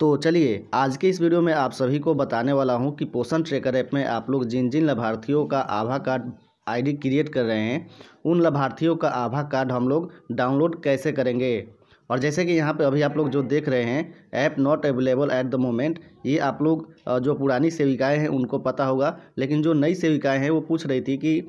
तो चलिए आज के इस वीडियो में आप सभी को बताने वाला हूं कि पोषण ट्रेकर ऐप में आप लोग जिन जिन लाभार्थियों का आभा कार्ड आईडी क्रिएट कर रहे हैं उन लाभार्थियों का आभा कार्ड हम लोग डाउनलोड कैसे करेंगे। और जैसे कि यहाँ पे अभी आप लोग जो देख रहे हैं app not available at the moment, ये आप लोग जो पुरानी सेविकाएं हैं उनको पता होगा, लेकिन जो नई सेविकाएं हैं वो पूछ रही थी कि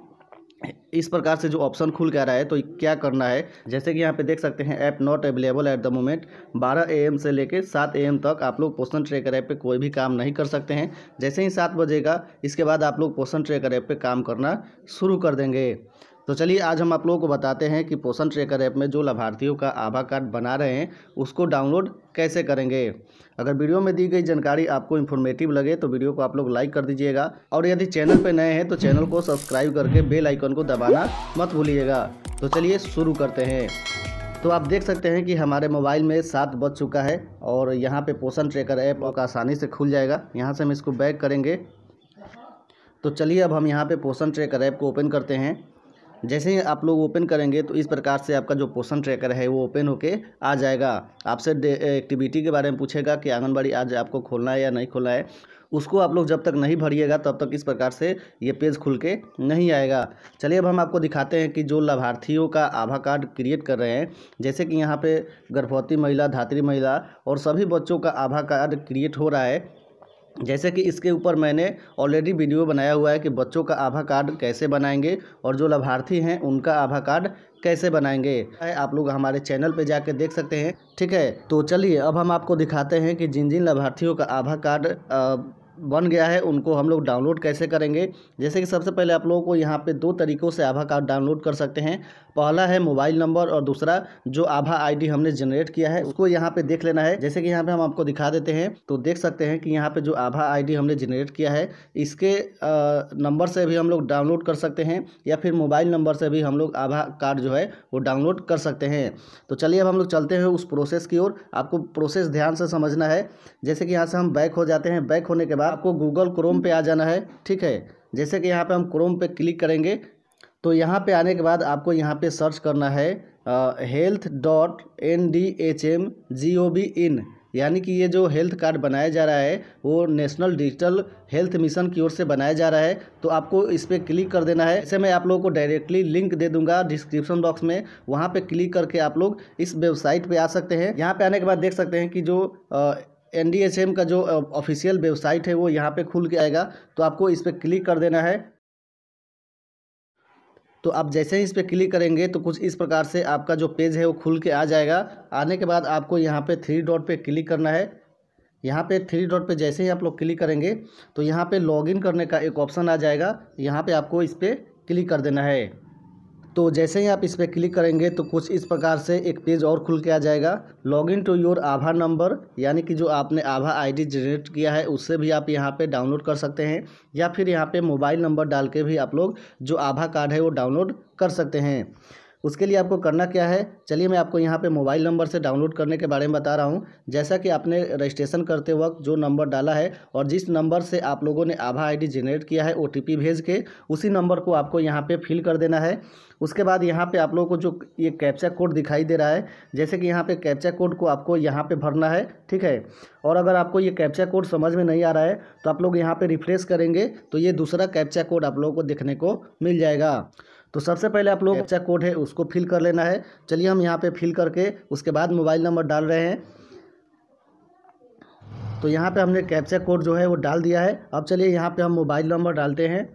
इस प्रकार से जो ऑप्शन खुल कर रहा है तो क्या करना है। जैसे कि यहाँ पे देख सकते हैं app not available at the moment 12 AM से लेकर 7 AM तक आप लोग पोषण ट्रेकर ऐप पे कोई भी काम नहीं कर सकते हैं। जैसे ही 7 बजेगा इसके बाद आप लोग पोषण ट्रेकर ऐप पे काम करना शुरू कर देंगे। तो चलिए आज हम आप लोगों को बताते हैं कि पोषण ट्रेकर ऐप में जो लाभार्थियों का आभा कार्ड बना रहे हैं उसको डाउनलोड कैसे करेंगे। अगर वीडियो में दी गई जानकारी आपको इन्फॉर्मेटिव लगे तो वीडियो को आप लोग लाइक कर दीजिएगा, और यदि चैनल पर नए हैं तो चैनल को सब्सक्राइब करके बेल आइकन को दबाना मत भूलिएगा। तो चलिए शुरू करते हैं। तो आप देख सकते हैं कि हमारे मोबाइल में 7 बज चुका है और यहाँ पर पोषण ट्रेकर ऐप आसानी से खुल जाएगा। यहाँ से हम इसको बैक करेंगे। तो चलिए अब हम यहाँ पर पोषण ट्रेकर ऐप को ओपन करते हैं। जैसे ही आप लोग ओपन करेंगे तो इस प्रकार से आपका जो पोषण ट्रेकर है वो ओपन होके आ जाएगा। आपसे एक्टिविटी के बारे में पूछेगा कि आंगनबाड़ी आज आपको खोलना है या नहीं खोलना है। उसको आप लोग जब तक नहीं भरिएगा तब तक इस प्रकार से ये पेज खुल के नहीं आएगा। चलिए अब हम आपको दिखाते हैं कि जो लाभार्थियों का आभा कार्ड क्रिएट कर रहे हैं, जैसे कि यहाँ पे गर्भवती महिला, धात्री महिला और सभी बच्चों का आभा कार्ड क्रिएट हो रहा है। जैसे कि इसके ऊपर मैंने ऑलरेडी वीडियो बनाया हुआ है कि बच्चों का आभा कार्ड कैसे बनाएंगे और जो लाभार्थी हैं उनका आभा कार्ड कैसे बनाएंगे, आप लोग हमारे चैनल पे जाके देख सकते हैं। ठीक है, तो चलिए अब हम आपको दिखाते हैं कि जिन जिन लाभार्थियों का आभा कार्ड बन गया है उनको हम लोग डाउनलोड कैसे करेंगे। जैसे कि सबसे पहले आप लोगों को यहाँ पे 2 तरीक़ों से आभा कार्ड डाउनलोड कर सकते हैं। पहला है मोबाइल नंबर और दूसरा जो आभा आईडी हमने जनरेट किया है उसको यहाँ पे देख लेना है। जैसे कि यहाँ पे हम आपको दिखा देते हैं। तो देख सकते हैं कि यहाँ पे जो आभा आईडी हमने जनरेट किया है इसके नंबर से भी हम लोग डाउनलोड कर सकते हैं या फिर मोबाइल नंबर से भी हम लोग आभा कार्ड जो है वो डाउनलोड कर सकते हैं। तो चलिए अब हम लोग चलते हैं उस प्रोसेस की ओर। आपको प्रोसेस ध्यान से समझना है। जैसे कि यहाँ से हम बैक हो जाते हैं। बैक होने के बाद आपको गूगल क्रोम पे आ जाना है। ठीक है, जैसे कि यहाँ पे हम क्रोम पे क्लिक करेंगे। तो यहाँ पे आने के बाद आपको यहाँ पे सर्च करना है health.ndhm.gov.in, यानी कि ये जो हेल्थ कार्ड बनाया जा रहा है वो नेशनल डिजिटल हेल्थ मिशन की ओर से बनाया जा रहा है। तो आपको इस पर क्लिक कर देना है। ऐसे मैं आप लोगों को डायरेक्टली लिंक दे दूंगा डिस्क्रिप्शन बॉक्स में, वहाँ पे क्लिक करके आप लोग इस वेबसाइट पे आ सकते हैं। यहाँ पे आने के बाद देख सकते हैं कि जो NDHM का जो ऑफिशियल वेबसाइट है वो यहाँ पे खुल के आएगा। तो आपको इस पर क्लिक कर देना है। तो आप जैसे ही इस पर क्लिक करेंगे तो कुछ इस प्रकार से आपका जो पेज है वो खुल के आ जाएगा। आने के बाद आपको यहाँ पे 3 डॉट पे क्लिक करना है। यहाँ पे 3 डॉट पे जैसे ही आप लोग क्लिक करेंगे तो यहाँ पे लॉगिन करने का एक ऑप्शन आ जाएगा। यहाँ पे आपको इस पर क्लिक कर देना है। तो जैसे ही आप इस पर क्लिक करेंगे तो कुछ इस प्रकार से एक पेज और खुल के आ जाएगा। Login to your Abha number, यानी कि जो आपने आभा आईडी जनरेट किया है उससे भी आप यहाँ पे डाउनलोड कर सकते हैं या फिर यहाँ पे मोबाइल नंबर डाल के भी आप लोग जो आभा कार्ड है वो डाउनलोड कर सकते हैं। उसके लिए आपको करना क्या है, चलिए मैं आपको यहाँ पे मोबाइल नंबर से डाउनलोड करने के बारे में बता रहा हूँ। जैसा कि आपने रजिस्ट्रेशन करते वक्त जो नंबर डाला है और जिस नंबर से आप लोगों ने आभा आईडी जनरेट किया है OTP भेज के, उसी नंबर को आपको यहाँ पे फिल कर देना है। उसके बाद यहाँ पे आप लोगों को जो ये कैप्चा कोड दिखाई दे रहा है, जैसे कि यहाँ पे कैप्चा कोड को आपको यहाँ पे भरना है। ठीक है, और अगर आपको ये कैप्चा कोड समझ में नहीं आ रहा है तो आप लोग यहाँ पे रिफ्रेश करेंगे तो ये दूसरा कैप्चा कोड आप लोगों को देखने को मिल जाएगा। तो सबसे पहले आप लोग कैप्चा कोड है उसको फिल कर लेना है। चलिए हम यहाँ पे फिल करके उसके बाद मोबाइल नंबर डाल रहे हैं। तो यहाँ पे हमने कैप्चा कोड जो है वो डाल दिया है। अब चलिए यहाँ पे हम मोबाइल नंबर डालते हैं।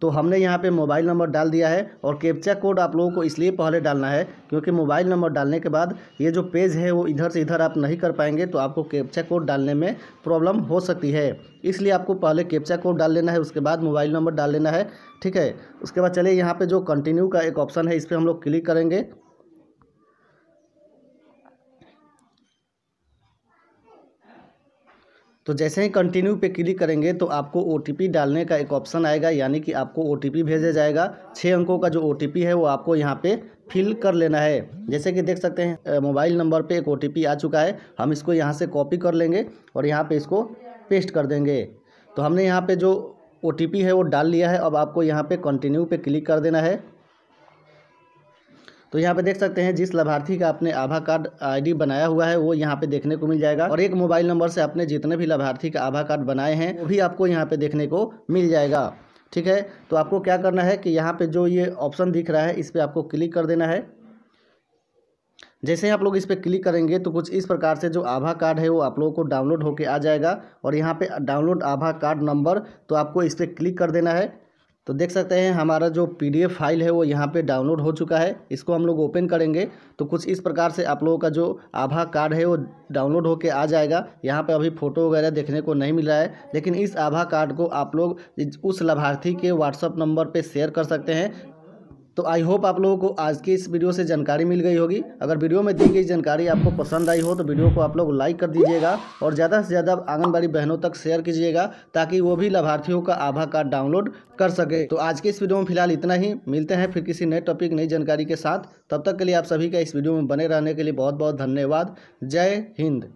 तो हमने यहाँ पे मोबाइल नंबर डाल दिया है। और कैप्चा कोड आप लोगों को इसलिए पहले डालना है क्योंकि मोबाइल नंबर डालने के बाद ये जो पेज है वो इधर से इधर आप नहीं कर पाएंगे, तो आपको कैप्चा कोड डालने में प्रॉब्लम हो सकती है। इसलिए आपको पहले कैप्चा कोड डाल लेना है, उसके बाद मोबाइल नंबर डाल लेना है। ठीक है, उसके बाद चलिए यहाँ पर जो कंटिन्यू का एक ऑप्शन है इस पर हम लोग क्लिक करेंगे। तो जैसे ही कंटिन्यू पे क्लिक करेंगे तो आपको OTP डालने का एक ऑप्शन आएगा, यानी कि आपको OTP भेजा जाएगा। 6 अंकों का जो OTP है वो आपको यहाँ पे फिल कर लेना है। जैसे कि देख सकते हैं मोबाइल नंबर पे एक OTP आ चुका है। हम इसको यहाँ से कॉपी कर लेंगे और यहाँ पे इसको पेस्ट कर देंगे। तो हमने यहाँ पे जो OTP है वो डाल लिया है। अब आपको यहाँ पे कंटिन्यू पे क्लिक कर देना है। तो यहाँ पे देख सकते हैं जिस लाभार्थी का आपने आभा कार्ड ID बनाया हुआ है वो यहाँ पे देखने को मिल जाएगा, और एक मोबाइल नंबर से आपने जितने भी लाभार्थी का आभा कार्ड बनाए हैं वो भी आपको यहाँ पे देखने को मिल जाएगा। ठीक है, तो आपको क्या करना है कि यहाँ पे जो ये ऑप्शन दिख रहा है इस पर आपको क्लिक कर देना है। जैसे ही आप लोग इस पर क्लिक करेंगे तो कुछ इस प्रकार से जो आभा कार्ड है वो आप लोगों को डाउनलोड होके आ जाएगा, और यहाँ पे डाउनलोड आभा कार्ड नंबर, तो आपको इस पर क्लिक कर देना है। तो देख सकते हैं हमारा जो PDF फाइल है वो यहाँ पे डाउनलोड हो चुका है। इसको हम लोग ओपन करेंगे तो कुछ इस प्रकार से आप लोगों का जो आभा कार्ड है वो डाउनलोड होके आ जाएगा। यहाँ पे अभी फ़ोटो वगैरह देखने को नहीं मिल रहा है, लेकिन इस आभा कार्ड को आप लोग उस लाभार्थी के WhatsApp नंबर पर शेयर कर सकते हैं। तो आई होप आप लोगों को आज की इस वीडियो से जानकारी मिल गई होगी। अगर वीडियो में दी गई जानकारी आपको पसंद आई हो तो वीडियो को आप लोग लाइक कर दीजिएगा, और ज़्यादा से ज़्यादा आंगनबाड़ी बहनों तक शेयर कीजिएगा ताकि वो भी लाभार्थियों का आभा कार्ड डाउनलोड कर सके। तो आज की इस वीडियो में फिलहाल इतना ही, मिलते हैं फिर किसी नए टॉपिक नई जानकारी के साथ। तब तक के लिए आप सभी का इस वीडियो में बने रहने के लिए बहुत बहुत धन्यवाद। जय हिंद।